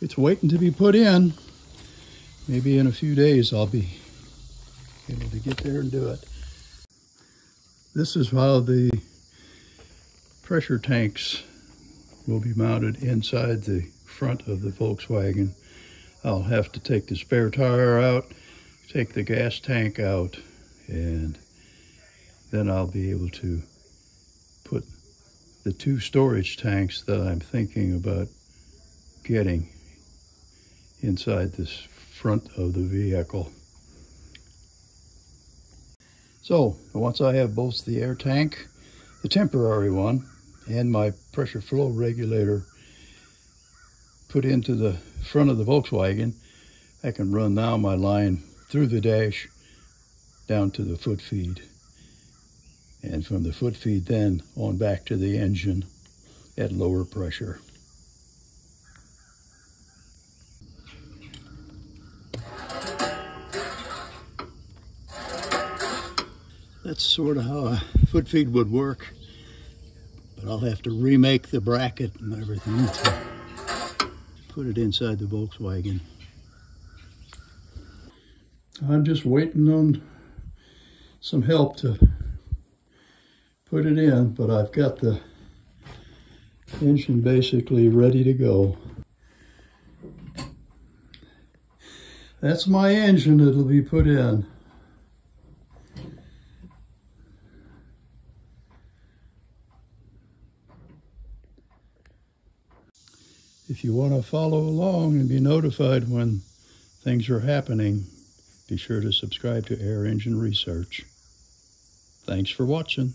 It's waiting to be put in. Maybe in a few days I'll be able to get there and do it. This is how the pressure tanks will be mounted inside the front of the Volkswagen. I'll have to take the spare tire out, take the gas tank out, and then I'll be able to put the two storage tanks that I'm thinking about getting inside this front of the vehicle. So once I have both the air tank, the temporary one, and my pressure flow regulator put into the front of the Volkswagen, I can run now my line through the dash down to the foot feed, and from the foot feed then on back to the engine at lower pressure. That's sort of how a foot feed would work, but I'll have to remake the bracket and everything to put it inside the Volkswagen. I'm just waiting on some help to put it in, but I've got the engine basically ready to go. That's my engine that'll be put in. If you want to follow along and be notified when things are happening, be sure to subscribe to Air Engine Research. Thanks for watching.